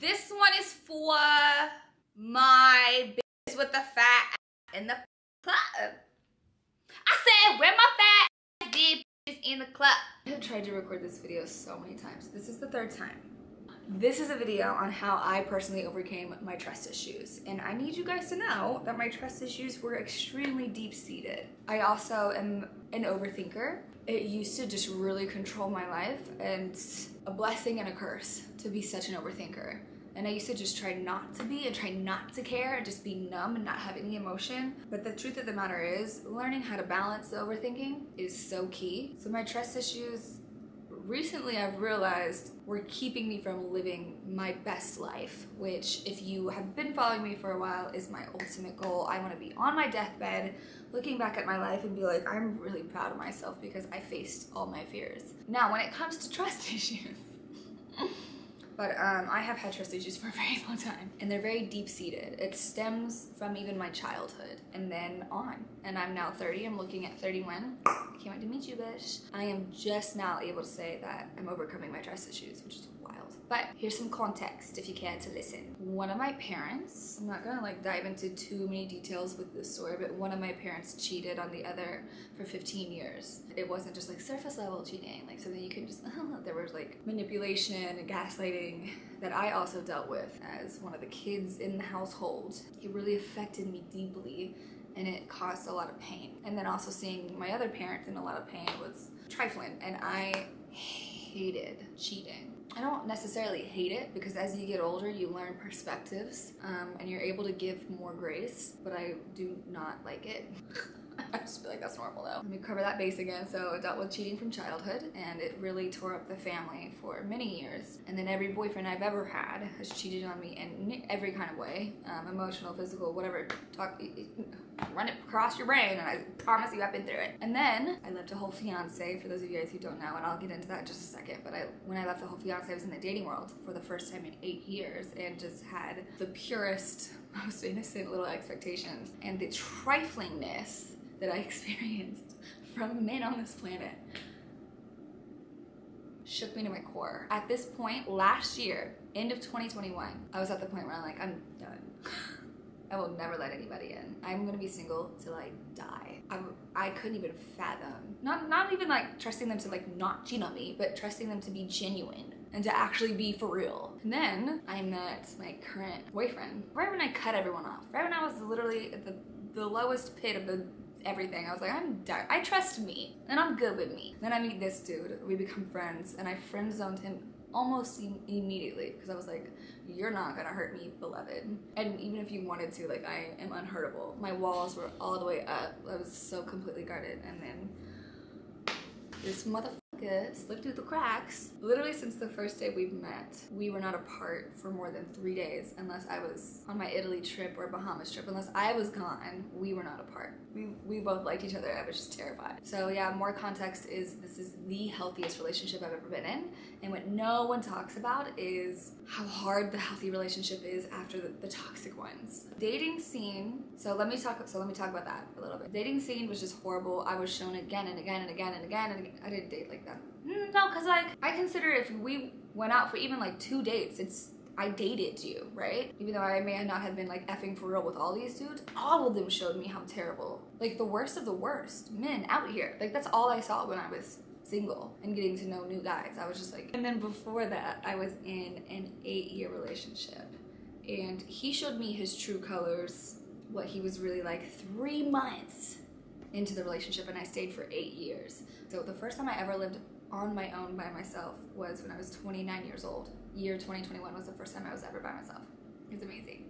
This one is for my bitches with the fat ass in the club. I said, where my fat ass did bitches in the club. I have tried to record this video so many times. This is the third time. This is a video on how I personally overcame my trust issues. And I need you guys to know that my trust issues were extremely deep-seated. I also am an overthinker. It used to just really control my life, and a blessing and a curse to be such an overthinker. And I used to just try not to be and try not to care and just be numb and not have any emotion. But the truth of the matter is, learning how to balance the overthinking is so key. So my trust issues, recently I've realized, were keeping me from living my best life, which, if you have been following me for a while, is my ultimate goal. I want to be on my deathbed looking back at my life and be like, I'm really proud of myself because I faced all my fears. Now, when it comes to trust issues, but I have had trust issues for a very long time, and they're very deep-seated. It stems from even my childhood and then on. And I'm now 30, I'm looking at 31. Can't wait to meet you, bitch. I am just now able to say that I'm overcoming my trust issues, which is wild. But here's some context if you care to listen. One of my parents, I'm not gonna like dive into too many details with this story, but one of my parents cheated on the other for 15 years. It wasn't just like surface level cheating, like something you can just, there was like manipulation and gaslighting that I also dealt with as one of the kids in the household. It really affected me deeply, and it caused a lot of pain. And then also seeing my other parent in a lot of pain was trifling, and I hated cheating. I don't necessarily hate it, because as you get older you learn perspectives and you're able to give more grace, but I do not like it. I just feel like that's normal though. Let me cover that base again. So I dealt with cheating from childhood, and it really tore up the family for many years. And then every boyfriend I've ever had has cheated on me in every kind of way, emotional, physical, whatever. Run it across your brain, and I promise you I've been through it. And then I left a whole fiance, for those of you guys who don't know, and I'll get into that in just a second, but when I left the whole fiance, I was in the dating world for the first time in 8 years and just had the purest, most innocent little expectations. And the triflingness that I experienced from men on this planet shook me to my core. At this point, last year, end of 2021, I was at the point where I'm like, I'm done. I will never let anybody in. I'm gonna be single till I die. I couldn't even fathom, not even like trusting them to like not cheat on me, but trusting them to be genuine and to actually be for real. And then I met my current boyfriend, right when I cut everyone off, right when I was literally at the lowest pit of the everything. I was like, I'm done. I trust me, and I'm good with me. Then I meet this dude, we become friends, and I friend zoned him almost immediately, because I was like, you're not gonna hurt me, beloved. And even if you wanted to, like, I am unhurtable. My walls were all the way up. I was so completely guarded. And then this motherfucker slipped through the cracks. Literally since the first day we met, we were not apart for more than 3 days, unless I was on my Italy trip or Bahamas trip. Unless I was gone, we were not apart. We both liked each other. I was just terrified. So yeah, more context is, this is the healthiest relationship I've ever been in. And what no one talks about is how hard the healthy relationship is after the toxic ones. Dating scene, so let me talk about that a little bit. Dating scene was just horrible. I was shown again and again and again and again, and I didn't date like that. No, because like, I consider if we went out for even like 2 dates, it's, I dated you, right? Even though I may not have been like effing for real with all these dudes, all of them showed me how terrible, like the worst of the worst men out here. Like, that's all I saw when I was single and getting to know new guys. I was just like, and then before that, I was in an 8-year relationship, and he showed me his true colors, what he was really like, 3 months into the relationship, and I stayed for 8 years. So the first time I ever lived on my own by myself was when I was 29 years old. Year 2021 was the first time I was ever by myself. It's amazing.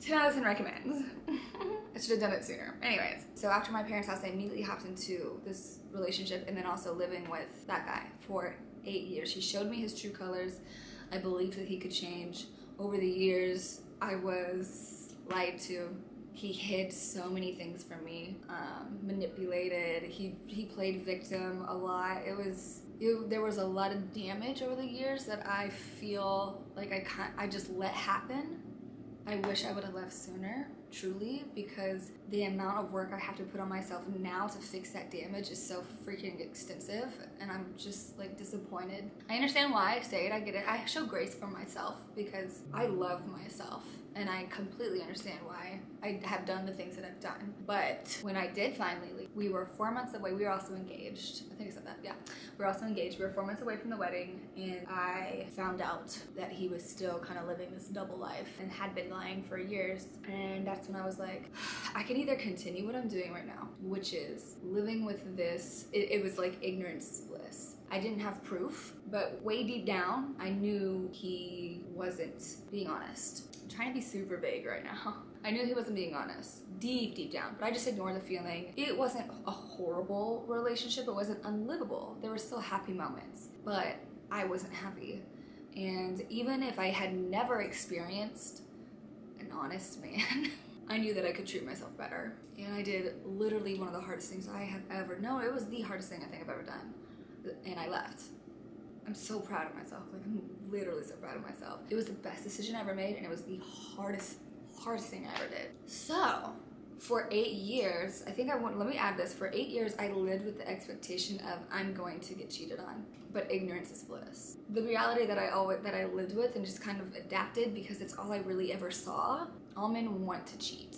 10 out of 10 recommends. I should have done it sooner. Anyways, so after my parents' house, I immediately hopped into this relationship, and then also living with that guy for 8 years. He showed me his true colors. I believed that he could change. Over the years, I was lied to. He hid so many things from me, manipulated. He played victim a lot. There was a lot of damage over the years that I feel like I just let happen. I wish I would have left sooner, truly, because the amount of work I have to put on myself now to fix that damage is so freaking extensive, and I'm just like disappointed. I understand why I stayed, I get it. I show grace for myself because I love myself and I completely understand why I have done the things that I've done. But when I did finally leave, we were 4 months away. We were also engaged. I think I said that, yeah. We were also engaged. We were 4 months away from the wedding, and I found out that he was still kind of living this double life and had been lying for years. And that's when I was like, I can either continue what I'm doing right now, which is living with this. It was like ignorance bliss. I didn't have proof, but way deep down, I knew he wasn't being honest. I'm trying to be super vague right now. I knew he wasn't being honest, deep down, but I just ignored the feeling. It wasn't a horrible relationship. It wasn't unlivable. There were still happy moments, but I wasn't happy. And even if I had never experienced an honest man, I knew that I could treat myself better. And I did literally one of the hardest things I have ever known. It was the hardest thing I think I've ever done. And I left. I'm so proud of myself. Like, I'm literally so proud of myself. It was the best decision I ever made, and it was the hardest thing I ever did. So for 8 years, I think let me add this. For 8 years, I lived with the expectation of I'm going to get cheated on, but ignorance is bliss. The reality that I lived with and just kind of adapted, because it's all I really ever saw. All men want to cheat.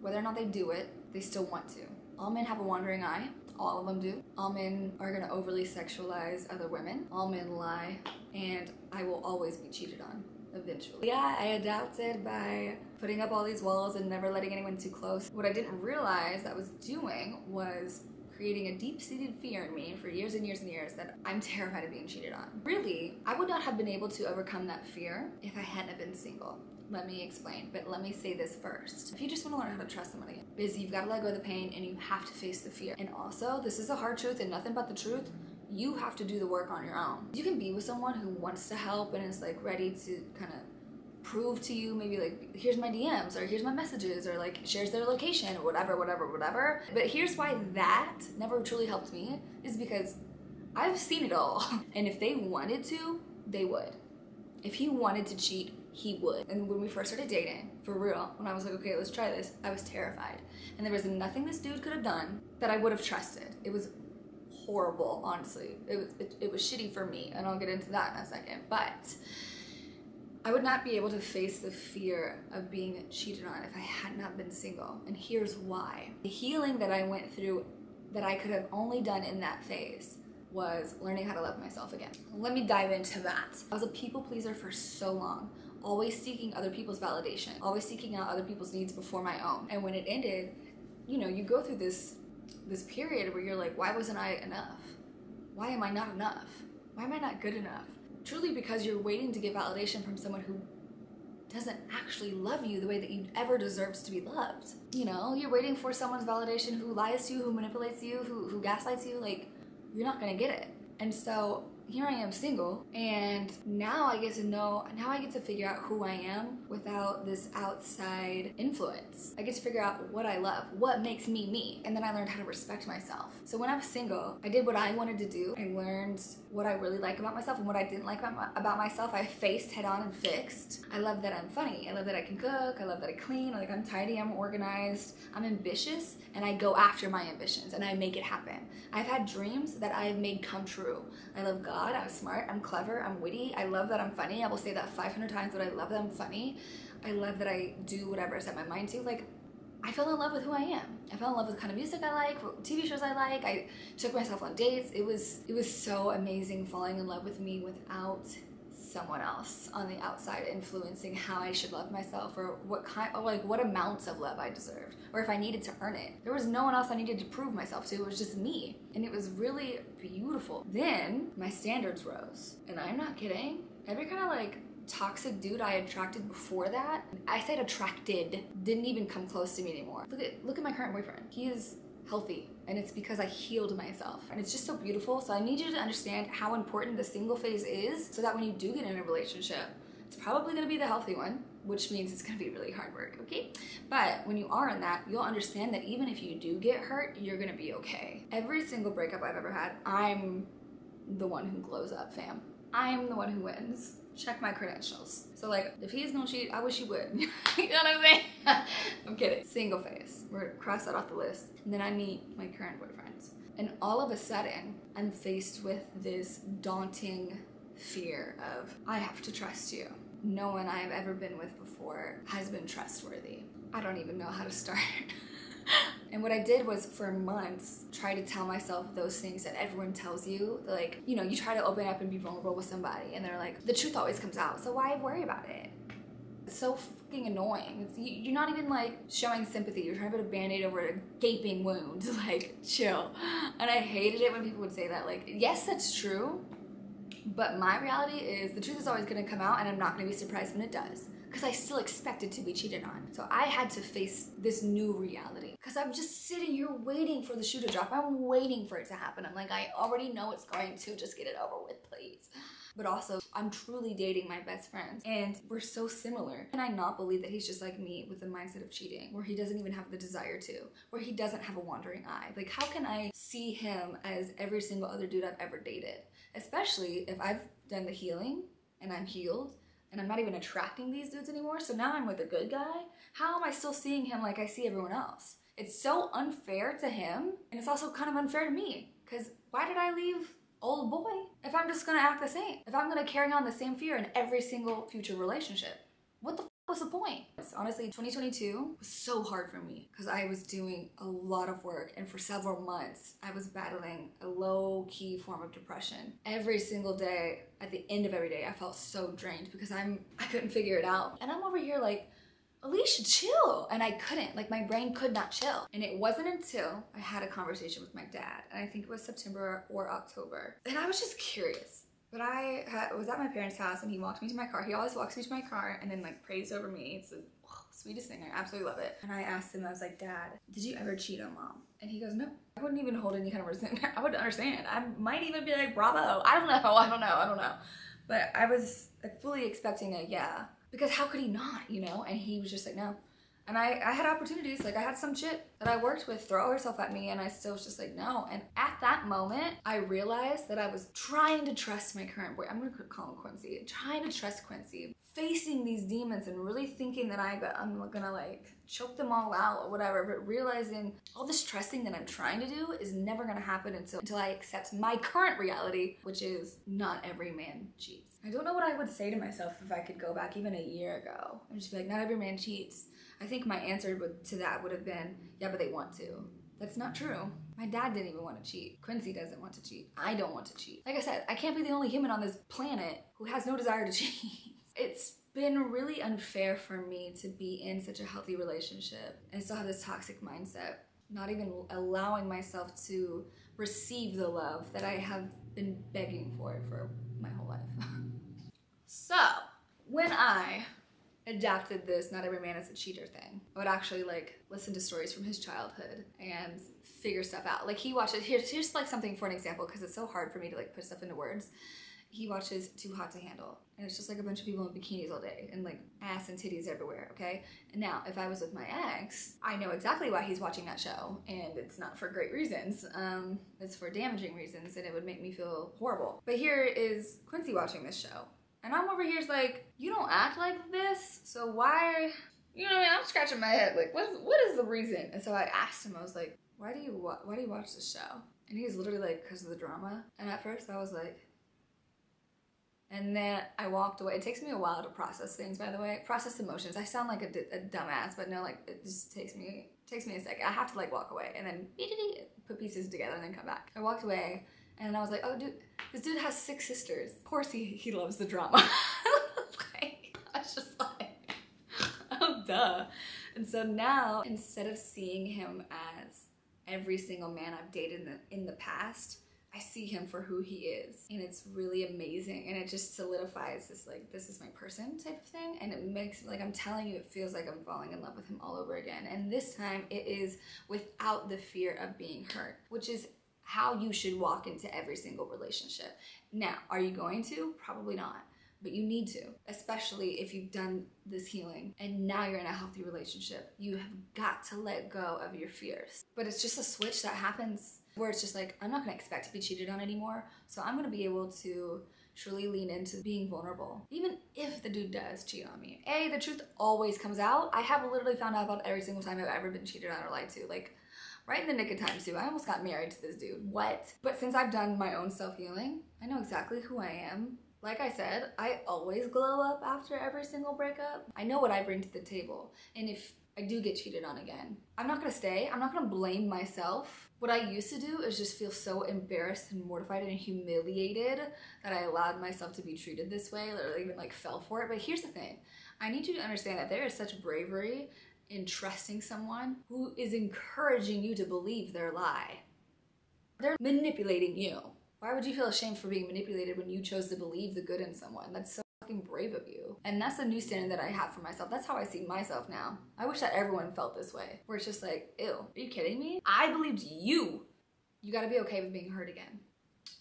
Whether or not they do it, they still want to. All men have a wandering eye. All of them do. All men are gonna overly sexualize other women. All men lie, and I will always be cheated on eventually. Yeah, I adapted by putting up all these walls and never letting anyone too close. What I didn't realize I was doing was creating a deep-seated fear in me for years and years and years that I'm terrified of being cheated on. Really, I would not have been able to overcome that fear if I hadn't been single. Let me explain, but let me say this first. If you just want to learn how to trust someone again, is you've got to let go of the pain and you have to face the fear. And also, this is a hard truth and nothing but the truth. You have to do the work on your own. You can be with someone who wants to help and is like ready to kind of prove to you, maybe like, here's my DMs or here's my messages, or like shares their location or whatever. But here's why that never truly helped me, is because I've seen it all. And if they wanted to, they would. If he wanted to cheat, he would. And when we first started dating, for real, when I was like, okay, let's try this, I was terrified. And there was nothing this dude could have done that I would have trusted. It was horrible, honestly. It was shitty for me, and I'll get into that in a second. But I would not be able to face the fear of being cheated on if I had not been single. And here's why. The healing that I went through that I could have only done in that phase was learning how to love myself again. Let me dive into that. I was a people pleaser for so long, always seeking other people's validation, always seeking out other people's needs before my own. And when it ended, you know, you go through this period where you're like, why wasn't I enough? Why am I not enough? Why am I not good enough? Truly, because you're waiting to get validation from someone who doesn't actually love you the way that you ever deserves to be loved. You know, you're waiting for someone's validation who lies to you, who manipulates you, who gaslights you. Like, you're not gonna get it. And so here I am single, and now I get to figure out who I am without this outside influence. I get to figure out what I love, what makes me me, and then I learned how to respect myself. So when I was single, I did what I wanted to do. I learned what I really like about myself and what I didn't like about myself. I faced head on and fixed. I love that I'm funny. I love that I can cook. I love that I clean. Like, I'm tidy, I'm organized, I'm ambitious, and I go after my ambitions and I make it happen. I've had dreams that I've made come true. I love God, I'm smart, I'm clever, I'm witty, I love that I'm funny. I will say that 500 times, but I love that I'm funny. I love that I do whatever I set my mind to. Like, I fell in love with who I am. I fell in love with the kind of music I like, what TV shows I like. I took myself on dates. It was so amazing falling in love with me without someone else on the outside influencing how I should love myself, or what amounts of love I deserved, or if I needed to earn it. There was no one else I needed to prove myself to. It was just me, and it was really beautiful. Then my standards rose, and I'm not kidding. Every kind of like toxic dude I attracted before that, I said attracted, didn't even come close to me anymore. Look at my current boyfriend. He is healthy, and it's because I healed myself, and it's just so beautiful. So I need you to understand how important the single phase is, so that when you do get in a relationship, it's probably going to be the healthy one, which means it's going to be really hard work, okay? But when you are in that, you'll understand that even if you do get hurt, you're going to be okay. Every single breakup I've ever had, I'm the one who glows up, fam. I'm the one who wins. check my credentials. So like, if he's gonna cheat, I wish he would. You know what I'm saying? I'm kidding. Single phase, we're gonna cross that off the list. And then I meet my current boyfriends. And all of a sudden, I'm faced with this daunting fear of, I have to trust you. No one I have ever been with before has been trustworthy. I don't even know how to start. And what I did was, for months, try to tell myself those things that everyone tells you. Like, you know, you try to open up and be vulnerable with somebody and they're like, the truth always comes out, so why worry about it? It's so fucking annoying. You're not even like showing sympathy. You're trying to put a band-aid over a gaping wound. Like, chill. And I hated it when people would say that. Like, yes, that's true, but my reality is the truth is always gonna come out and I'm not gonna be surprised when it does. Because I still expected to be cheated on. So I had to face this new reality. Because I'm just sitting here waiting for the shoe to drop. I'm waiting for it to happen. I'm like, I already know it's going to. Just get it over with, please. But also, I'm truly dating my best friend. And we're so similar. Can I not believe that he's just like me with the mindset of cheating? Where he doesn't even have the desire to. Where he doesn't have a wandering eye. Like, how can I see him as every single other dude I've ever dated? Especially if I've done the healing and I'm healed. And I'm not even attracting these dudes anymore, so now I'm with a good guy. How am I still seeing him like I see everyone else? It's so unfair to him, and it's also kind of unfair to me, because why did I leave old boy if I'm just gonna act the same? If I'm gonna carry on the same fear in every single future relationship? What the fuck was the point? Honestly, 2022 was so hard for me, because I was doing a lot of work, and for several months, I was battling a low-key form of depression. Every single day, at the end of every day, I felt so drained because I couldn't figure it out. And I'm over here like, Alicia, chill. And I couldn't, like my brain could not chill. And it wasn't until I had a conversation with my dad, and I think it was September or October. And I was just curious, but I was at my parents' house and he walked me to my car. He always walks me to my car and then like prays over me. It's the sweetest thing, I absolutely love it. And I asked him, I was like, Dad, did you ever cheat on Mom? And he goes, no. I wouldn't even hold any kind of resentment. I wouldn't understand. I might even be like, bravo. I don't know. But I was fully expecting a yeah. Because how could he not, you know? And he was just like, no. And I had opportunities. Like, I had some chick that I worked with throw herself at me and I still was just like, no. And at that moment, I realized that I was trying to trust my current boy. I'm gonna call him Quincy. Trying to trust Quincy. Facing these demons and really thinking that I'm gonna like choke them all out or whatever, but realizing all this trusting that I'm trying to do is never gonna happen until I accept my current reality, which is not every man cheats. I don't know what I would say to myself if I could go back even a year ago and just be like, not every man cheats. I think my answer to that would have been, yeah, but they want to. That's not true. My dad didn't even want to cheat. Quincy doesn't want to cheat. I don't want to cheat. Like I said, I can't be the only human on this planet who has no desire to cheat. It's been really unfair for me to be in such a healthy relationship and still have this toxic mindset, not even allowing myself to receive the love that I have been begging for my whole life. So, when I adapted this not every man is a cheater thing, I would actually like listen to stories from his childhood and figure stuff out. Like he watches, here's like something for an example, because it's so hard for me to like put stuff into words. He watches Too Hot to Handle, and it's just like a bunch of people in bikinis all day and like ass and titties everywhere, okay? And now, if I was with my ex, I know exactly why he's watching that show, and it's not for great reasons. It's for damaging reasons, and it would make me feel horrible. But here is Quincy watching this show, and I'm over here's like, you don't act like this, so why? You know what I mean? I'm scratching my head, like, what is the reason? And so I asked him, I was like, why do you watch this show? And he was literally like, because of the drama. And at first I was like, and then I walked away. It takes me a while to process things, by the way. Process emotions. I sound like a dumbass, but no, like, it just takes me a second. I have to like walk away and then put pieces together and then come back. I walked away and I was like, oh dude, this dude has 6 sisters. Of course he loves the drama. Like, I was just like, oh duh. And so now, instead of seeing him as every single man I've dated in the past, I see him for who he is, and it's really amazing, and it just solidifies this like, this is my person type of thing, and it makes, like I'm telling you, it feels like I'm falling in love with him all over again, and this time it is without the fear of being hurt, which is how you should walk into every single relationship. Now, are you going to? Probably not, but you need to, especially if you've done this healing and now you're in a healthy relationship. You have got to let go of your fears, but it's just a switch that happens where it's just like, I'm not gonna expect to be cheated on anymore, so I'm gonna be able to truly lean into being vulnerable. Even if the dude does cheat on me, A, the truth always comes out. I have literally found out about every single time I've ever been cheated on or lied to, like right in the nick of time too. I almost got married to this dude, what? But since I've done my own self-healing, I know exactly who I am. Like I said, I always glow up after every single breakup. I know what I bring to the table. And if I do get cheated on again, I'm not gonna stay. I'm not gonna blame myself. What I used to do is just feel so embarrassed and mortified and humiliated that I allowed myself to be treated this way or even like fell for it. But here's the thing. I need you to understand that there is such bravery in trusting someone who is encouraging you to believe their lie. They're manipulating you. Why would you feel ashamed for being manipulated when you chose to believe the good in someone? That's so fucking brave of you. And that's the new standard that I have for myself. That's how I see myself now. I wish that everyone felt this way, where it's just like, ew, are you kidding me? I believed you. You gotta be okay with being hurt again.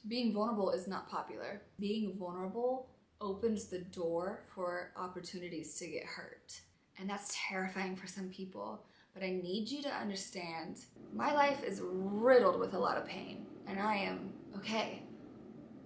Being vulnerable is not popular. Being vulnerable opens the door for opportunities to get hurt. And that's terrifying for some people. But I need you to understand, my life is riddled with a lot of pain, and I am okay.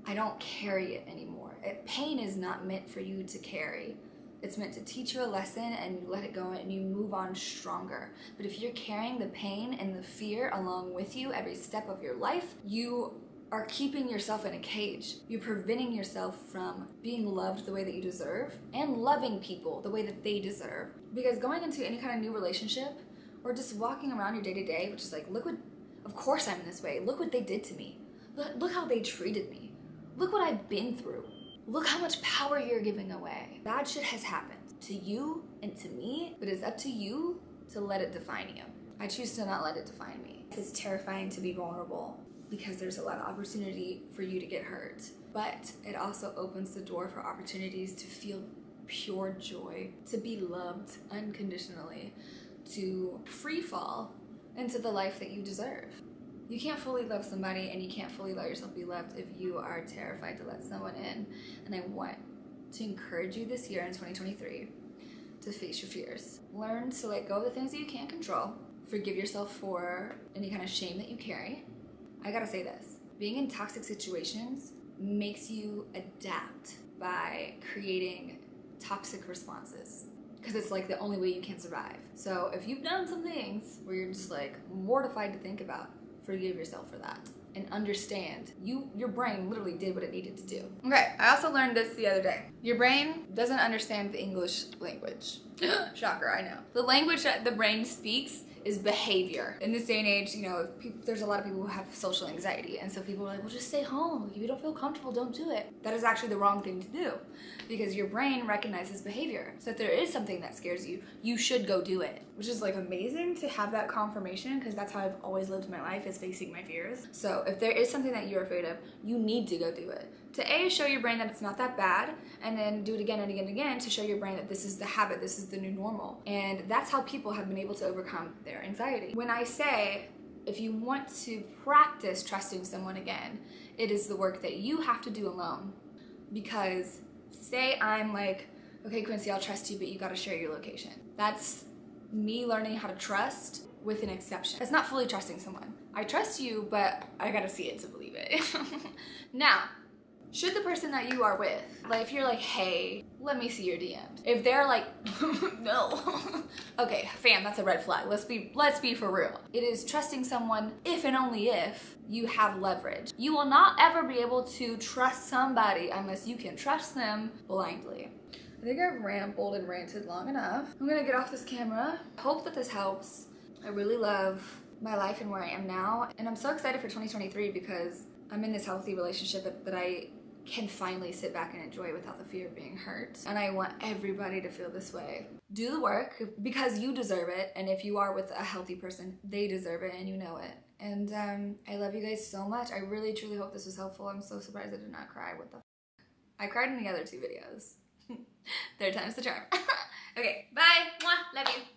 I don't carry it anymore. Pain is not meant for you to carry. It's meant to teach you a lesson, and you let it go and you move on stronger. But if you're carrying the pain and the fear along with you every step of your life, you are keeping yourself in a cage. You're preventing yourself from being loved the way that you deserve and loving people the way that they deserve. Because going into any kind of new relationship, or just walking around your day-to-day, which is like, look what, of course I'm this way. Look what they did to me. Look how they treated me. Look what I've been through. Look how much power you're giving away. Bad shit has happened to you and to me, but it's up to you to let it define you. I choose to not let it define me. It's terrifying to be vulnerable because there's a lot of opportunity for you to get hurt, but it also opens the door for opportunities to feel pure joy, to be loved unconditionally, to free fall into the life that you deserve. You can't fully love somebody and you can't fully let yourself be loved if you are terrified to let someone in. And I want to encourage you this year in 2023 to face your fears. Learn to let go of the things that you can't control. Forgive yourself for any kind of shame that you carry. I gotta say this, being in toxic situations makes you adapt by creating toxic responses, because it's like the only way you can survive. So if you've done some things where you're just like mortified to think about, forgive yourself for that and understand your brain literally did what it needed to do. Okay, I also learned this the other day. Your brain doesn't understand the English language. Shocker, I know. The language that the brain speaks is behavior. In this day and age, you know, there's a lot of people who have social anxiety, and so people are like, well, just stay home. If you don't feel comfortable, don't do it. That is actually the wrong thing to do, because your brain recognizes behavior. So if there is something that scares you, you should go do it, which is like amazing to have that confirmation, because that's how I've always lived my life, is facing my fears. So if there is something that you're afraid of, you need to go do it. To A, show your brain that it's not that bad, and then do it again and again and again to show your brain that this is the habit, this is the new normal. And that's how people have been able to overcome their anxiety. When I say, if you want to practice trusting someone again, it is the work that you have to do alone. Because say I'm like, okay, Quincy, I'll trust you, but you gotta share your location. That's me learning how to trust with an exception. That's not fully trusting someone. I trust you, but I gotta see it to believe it. Now, should the person that you are with, like if you're like, hey, let me see your DMs. If they're like, no. Okay, fam, that's a red flag. Let's be for real. It is trusting someone if and only if you have leverage. You will not ever be able to trust somebody unless you can trust them blindly. I think I've rambled and ranted long enough. I'm gonna get off this camera. Hope that this helps. I really love my life and where I am now. And I'm so excited for 2023 because I'm in this healthy relationship that I can finally sit back and enjoy without the fear of being hurt. And I want everybody to feel this way. Do the work because you deserve it. And if you are with a healthy person, they deserve it and you know it. And I love you guys so much. I really, truly hope this was helpful. I'm so surprised I did not cry. What the f***? I cried in the other two videos. Third time's the charm. Okay, bye. Mwah. Love you.